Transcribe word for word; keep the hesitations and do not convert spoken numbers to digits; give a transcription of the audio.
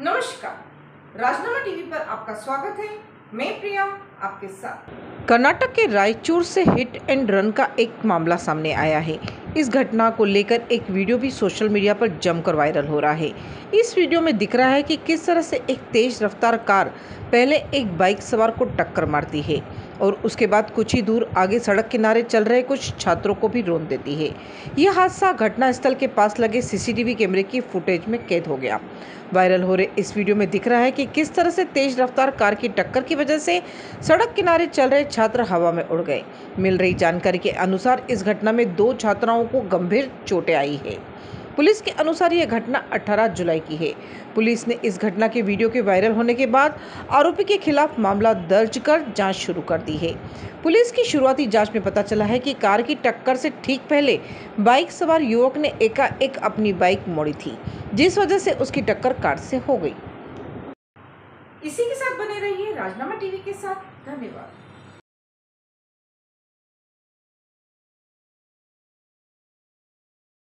नमस्कार, राजनामा टीवी पर आपका स्वागत है। मैं प्रिया आपके साथ। कर्नाटक के रायचूर से हिट एंड रन का एक मामला सामने आया है। इस घटना को लेकर एक वीडियो भी सोशल मीडिया पर जमकर वायरल हो रहा है। इस वीडियो में दिख रहा है कि किस तरह से एक तेज रफ्तार कार पहले एक बाइक सवार को टक्कर मारती है और उसके बाद कुछ ही दूर आगे सड़क किनारे चल रहे कुछ छात्रों को भी रोन देती है। यह हादसा घटनास्थल के पास लगे सीसीटीवी कैमरे की फुटेज में कैद हो गया। वायरल हो रहे इस वीडियो में दिख रहा है कि किस तरह से तेज रफ्तार कार की टक्कर की वजह से सड़क किनारे चल रहे छात्र हवा में उड़ गए। मिल रही जानकारी के अनुसार इस घटना में दो छात्राओं को गंभीर चोटें आई है। पुलिस के अनुसार यह घटना अठारह जुलाई की है। पुलिस ने इस घटना के वीडियो के वायरल होने के बाद आरोपी के खिलाफ मामला दर्ज कर जांच शुरू कर दी है। पुलिस की शुरुआती जांच में पता चला है कि कार की टक्कर से ठीक पहले बाइक सवार युवक ने एकाएक अपनी बाइक मोड़ी थी, जिस वजह से उसकी टक्कर कार से हो गई। इसी के साथ बने रहिए राजनामा टीवी के साथ। धन्यवाद।